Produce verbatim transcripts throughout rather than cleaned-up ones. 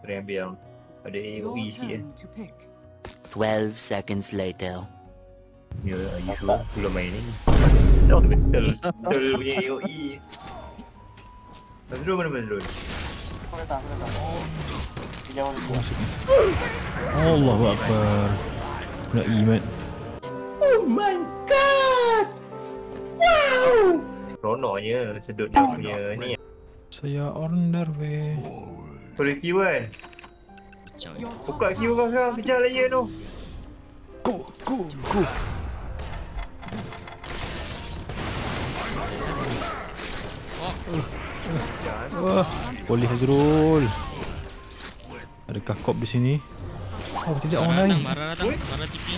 Premium. Ada A O E sih ya. twelve seconds later. Ya, Ayu belum main ini. Betul, betul. Betul punya A O E. Betul, betul, betul. Aku datang, aku datang. Jauh lebih. Allahu Akbar. Nak iman. Oh my god. Wow. Ronoknya sedutnya punya ni. Saya order weh. Boleh kill kan? Buka kill kau sekarang, kejar layer tu. Go, go, go. Wah, boleh Hazrul. Adakah cop di sini? Oh, tidak orang lain. Marah datang, marah T P.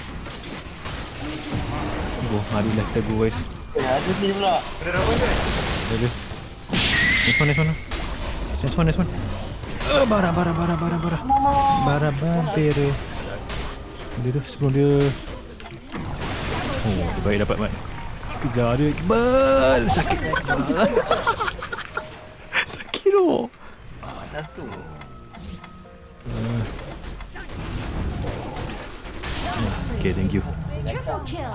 Go, marilah kita go guys. Ada ni pula. Ada apa ni? Ada. Next one, next one. Next one, next one. Oh, bara bara bara bara bara. Bara bampir. Dia tu sebelum dia. Oh, baik dapat mat. Kejar dia Iqbal. Sakit Iqbal. Sakit doh. Atas tu. Okay, thank you.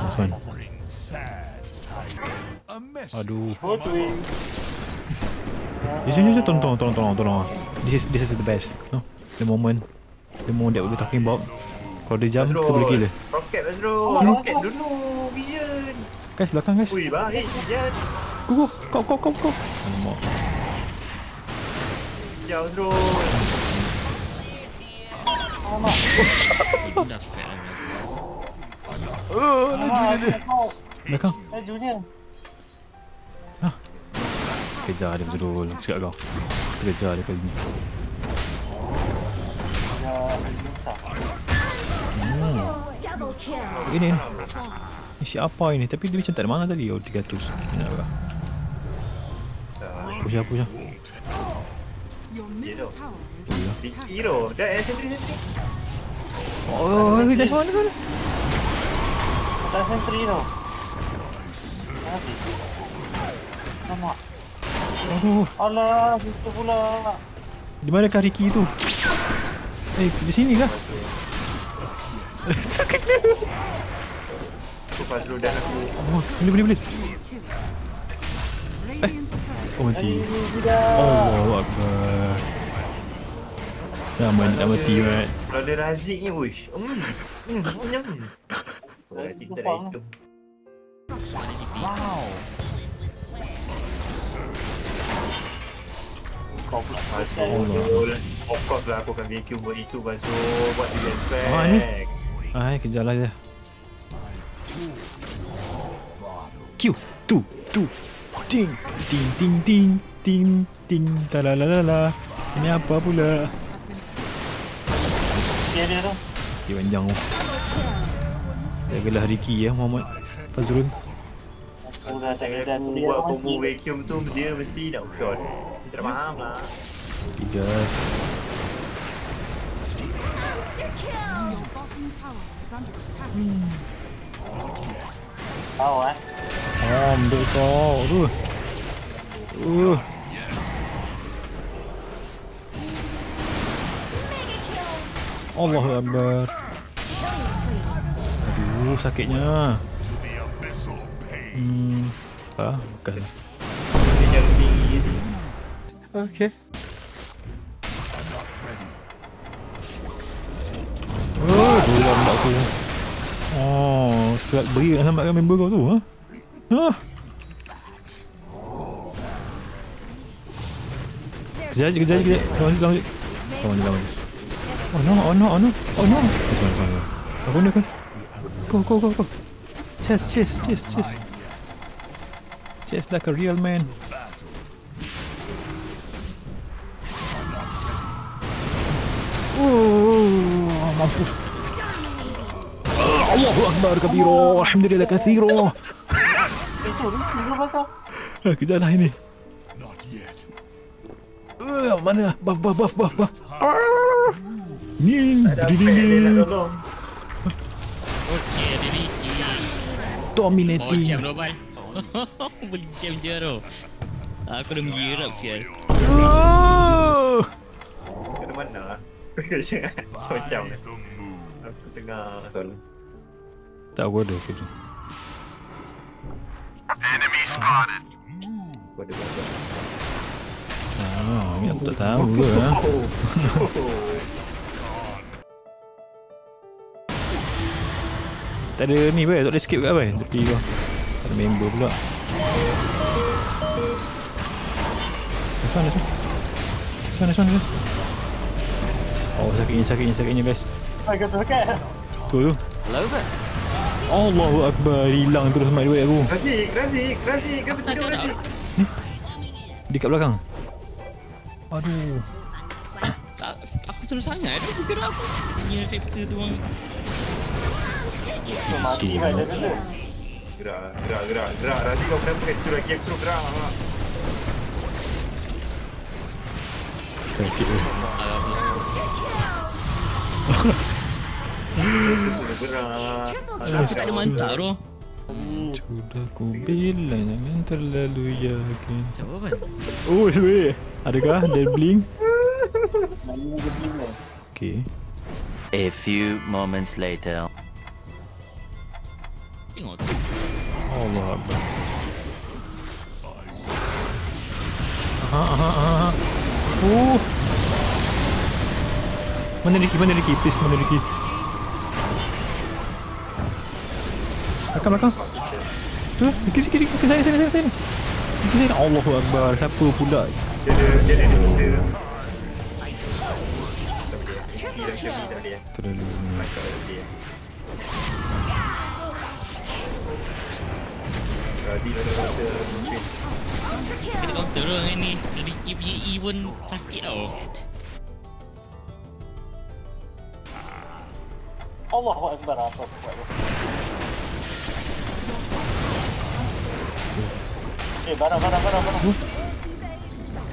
Last one. Aduh. Just, just, just, tolong, tolong, tolong, tolong. This is, this is the best. No, the moment, the moment that we talking about. Kalau dia jump, kita boleh kill. Rocket, Azrul. Rocket dulu, Vision. Guys, belakang guys. Ui, baik, Vision. Go, go, go, go, go. Alamak. Jauh, Azrul. Alamak. Oh, laju dia. Belakang. Laju dia. Hah? Kejar dia betul. Aku cakap kau. Kejar dia kali ni. Hmm. Ini ni. Ini siapa ini? Tapi dia macam tak ada mana tadi. Oh, tiga ratus. Enak lah. Push lah, push lah. Hero. Dah sentry, sentry. Oh, dah sana, sana. Dah sentry tau. Alamak. Aduh. Alah, situ pula. Di manakah Ricky tu? Eh, di sini kah? Tak kena. Aku pas dulu dan aku. Oh, boleh, boleh, boleh. Eh. Oh, mati. Allahu Akbar. Dah mati, dah mati, right? Kalau ada Razik ni, uish. Hmm, hmm, hmm. Razik tak itu. Wow. Kau pula Bazul. Of course lah aku akan vacuum buat itu Bazul. Buat di backpack. Haa ni. Hai kejar lah je. Q. Tu. Tu. Ting. Ting ting ting. Ting ting. Talalalala. Ini apa pula? Dia dia tu. Dia panjang tu. Jagalah Ricky ya Muhammad Fazrul. Aku dah tak kira dah. Aku buat combo vacuum tu dia mesti nak shot. Tak faham lah. Tigas. Tahu eh? Tahu betul kau. Aduh. Uh. Allahu Akbar. Aduh sakitnya. Hmm. Ah, bukan. Okay. Oh, bola mak aku. Oh, selak beri nak selamatkan member kau tu, ha? Ha? Kejar, kejar, kejar. Lawan, lawan. Lawan, lawan. Oh no, oh no, oh no. Oh no. Aku nak kan. Go, go, go, go. Chase, chase, chase, chase. Chase like a real man. Allahu Akbar kabiro. Alhamdulillah kathiro. Kejarlah ini. Mana? Buff, buff, buff, buff, buff. Ning, diding. Okey, diri. Dominating. Boleh game je tu. Aku dah mengira sial. Mana? Macam aku tengah tol. Tak bodoh ke tu. Enemy spotted. Bodoh bodoh. Ah, aku tak tahu ke ah. Tak ada ni baik, tak ada skip kat apa? Tepi kau. Ada member pula. Sana sana. Sana sana sana. Oh, sakitnya sakitnya sakitnya guys. Sakit sakit. Tu tu. Allahu Akbar, hilang terus mic duit aku. Razi, Razi, Razi, kenapa tidur Razi? Ni. Di kat belakang. Aduh. Aku seru sangat dia bergerak aku. Ni receptor tu bang. Itu mati dah tu. Gerak, gerak, gerak, gerak. Razi kau kenapa kat situ lagi? Aku suruh gerak. Sakit tu. Asyik mantap tu. Sudah ku bilang jangan terlalu yakin. Coba kan? Oh, weh. Adakah dia blink? Okay. A few moments later. Tengok tu. Allah Akbar. Aha, aha, aha. Oh. Mana Ricky, mana Ricky, please mana Ricky. Belakang, belakang. Tu, Ricky, Ricky, Ricky, Ricky, saya, saya, saya. Ricky, saya, Allahu Akbar, siapa pula? Dia ada, dia ada, dia ada. Terlalu. Razi ada rasa mungkin. Kita counter orang ni, Ricky punya E pun sakit tau. Allahu Akbar apa apa. Eh, barang barang barang barang. Huh?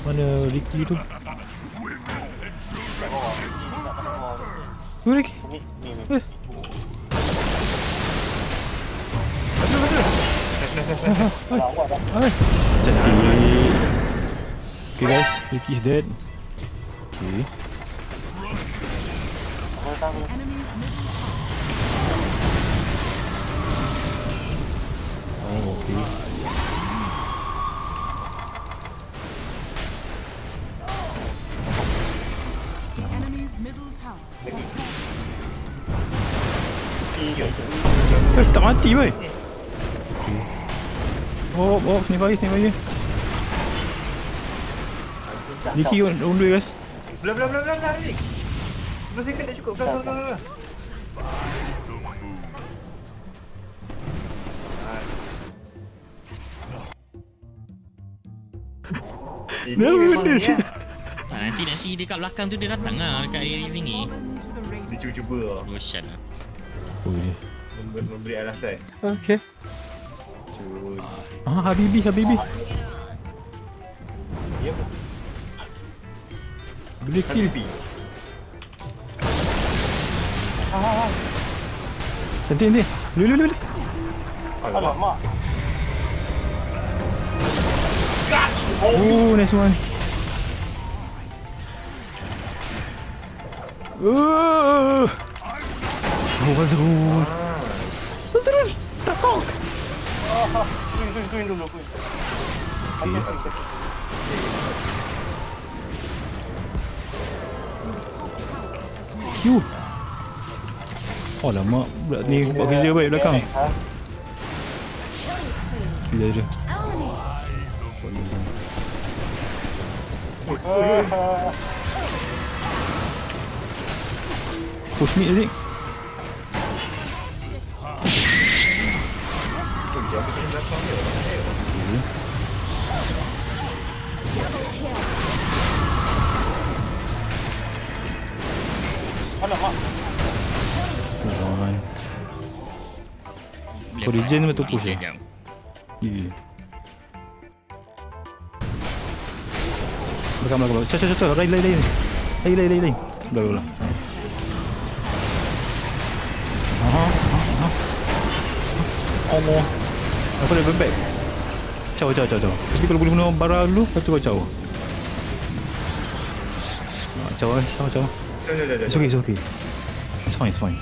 Mana Ricky tu? Mana Ricky? Ni ni ni. Aduh aduh. Jadi okay guys, Ricky is dead. Okay. Oh, okay. Eh, tak mati weh. Oh, oh, sini bagi, sini bagi. Ricky on on dulu guys. Bla bla bla bla lari. Sebelah sekejap dah cukup. Bla bla bla. Dah benda sih. Nanti nanti dia kat belakang tu dia datang lah dekat area sini. Dia cuba-cuba lah. Roshan lah. Oh dia. Memberi alasan. Okay. Ah, Habibi, Habibi. Ya. Boleh kill. Ah. Cantik ni. Lulu lulu. Alamak. Oh, nice one. Oh. Oh, Azrul. Azrul, takok. Oh, kuing kuing kuing dulu kuing. Q. Oh, lama. Ni buat kerja baik belakang. Gila dia. Push me Aziz. Alamak. Kau regen betul push dia. Gila. Belakang belakang belakang. Cok cok cok. Lain lain lain. Lain lain lain lain. Belakang belakang. Aha. Aha. Allah. Aku dah bebek. Caw caw caw caw. Jadi kalau boleh guna bara dulu, lepas tu kau caw. Jauh, jauh, jauh. It's okay, it's okay. It's fine, it's fine.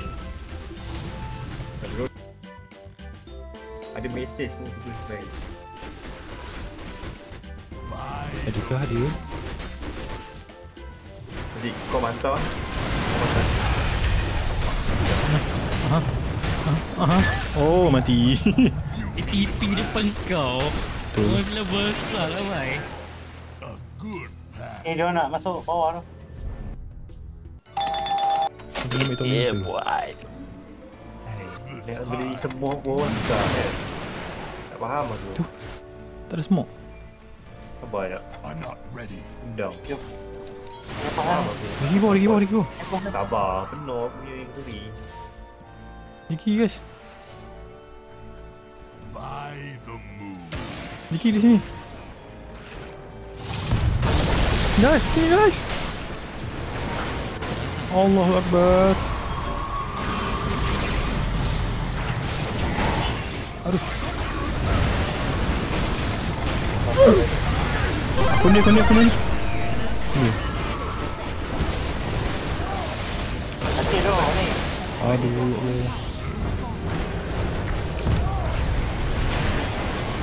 Ada message pun tu baik. Adakah dia? Jadi kau bantah? Aha, aha, oh mati. T P depan kau. Tu. Bila besar lah, baik. Eh, dia nak masuk bawah tu. Yeah, boy. Dia beli semua pun tak. Tak faham aku. Tu. Tak ada smoke. Sabar tak? I'm not ready. Dah. Dia faham aku. Lagi bawah, lagi bawah, lagi bawah. Sabar. Penuh punya yang suri. Niki guys. Niki di sini. Guys, sini guys. Allahu Akbar. Aduh. Aku ni, aku ni, aku ni. Ni. Hati doh ni. Aduh.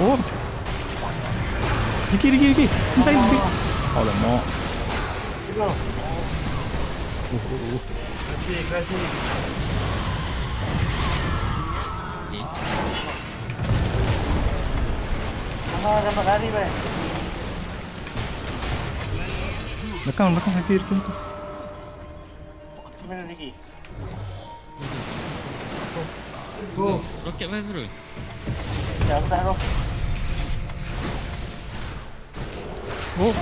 Oh. Dikit, dikit, dikit. Inside dikit. Alamak. Oh, oh, oh. Kasih, kasih. Sama sama lari, bang. Lekang, lekang, kaki, kaki. Mana lagi? Oh, roket mana suruh? Jangan taruh. Oh.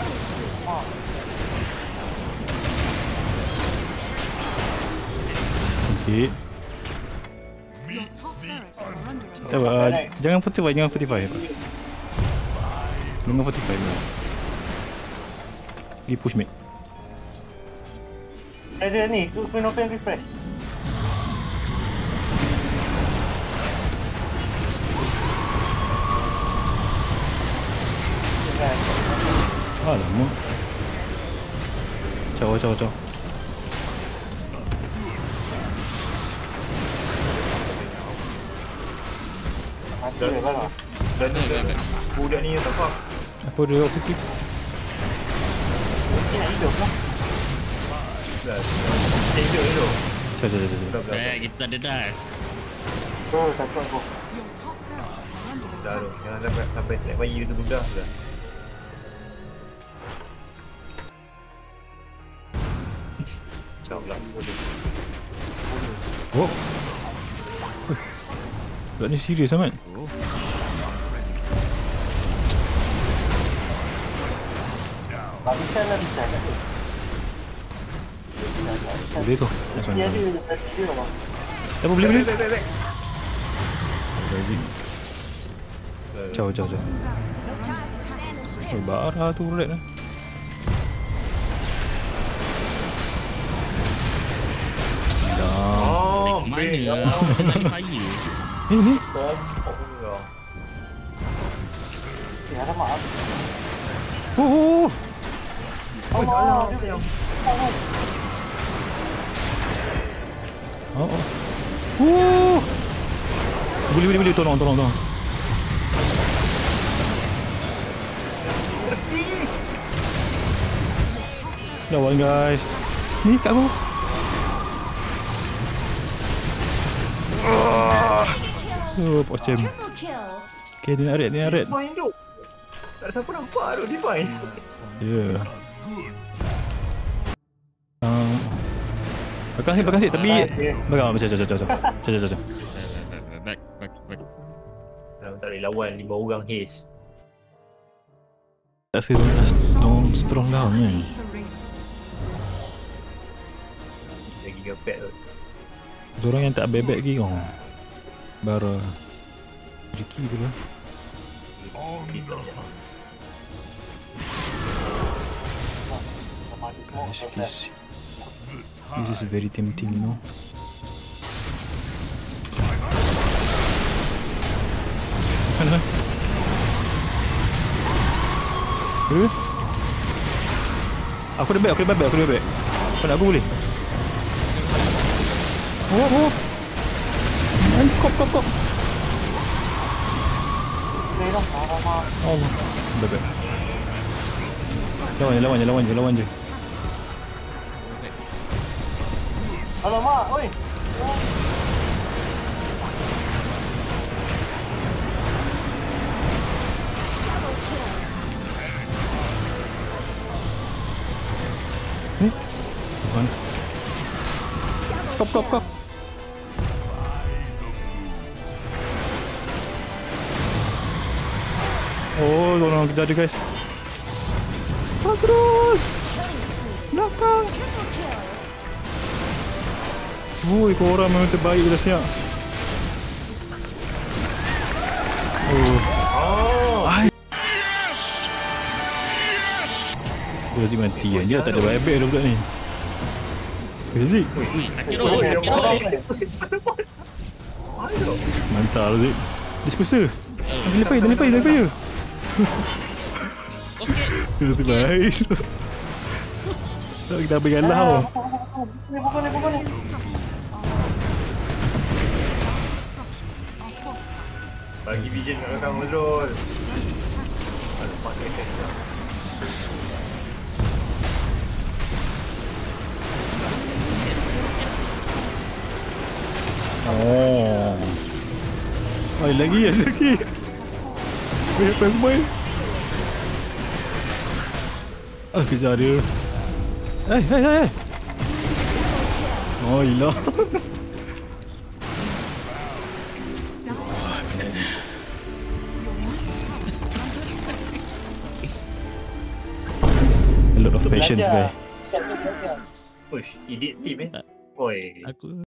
Okay. Sabar, jangan fortify, jangan fortify. Jangan fortify. Pergi push mate. Ada ni, tu open open refresh. Alamak. Jauh, jauh, jauh. Dah ni lah. Dah ni lah. Budak ni tak faham. Apa dia nak kutip? Dia nak hidup lah. Dah. Dia hidup, hidup. Dah, dah, dah. Eh, kita ada das. Oh, satu aku. Dah tu. Jangan sampai slap bayi tu budak dah. Jom lah. Oh. Budak ni serius amat. Babisan lah bisan kat tu. Boleh tu. Dia ada dia lah. Tak boleh boleh. Jauh jauh jauh. Oh, barah tu red lah. Oh, mana? Tadi pagi. Ni ni. Ya ada maaf. Hu. Oh, oh, oh. Huh. Boleh boleh boleh tolong tolong tolong. Lawan guys. Ni kat bawah. Oh, pocem. Okay, dia nak red, dia nak red. Tak ada siapa nampak tu, divine. Ya. Belakang sikit, belakang sikit, tapi... Belakang, macam, macam, macam, macam, macam. Back, back, back. Tak boleh lawan, lima orang haze. Tak suka diorang strong down kan. Lagi gapet tu. Diorang yang tak bebek lagi kau. Bara Ricky tu lah. Nice kiss. This is very tempting, you know. Sana, sana. Aku dah back, aku dah back, aku dah back. pada aku boleh. Oh, oh. Kop, kop, kop. Allah. Bebek. Lawan je, lawan je, lawan je, lawan je. Alamak, oi. Ni? Bukan. Kop, kop, kop. Oh, orang kita ada guys. Patrol! Belakang! Wuih, korang memang terbaik dah siap. Oh. Oh. Ay. Yes! Yes! Dia Razik mati kan? Dia tak ada buyback dah budak ni. Razik? Sakit dulu, sakit dulu. Mantap Razik. Disperser. Dia fire, dia fire, dia fire. Okey. Itu baik. Kita bagi Allah. Ni bukan ni bukan ni. Bagi vision kat orang Medul. Ada pakai kereta. Oh. Oi lagi, lagi. Boleh main. Ah, kejar dia. Hei, hei, hei. Oh, ilah. A lot of patience, guy. Push, idiot team eh. Oi. Aku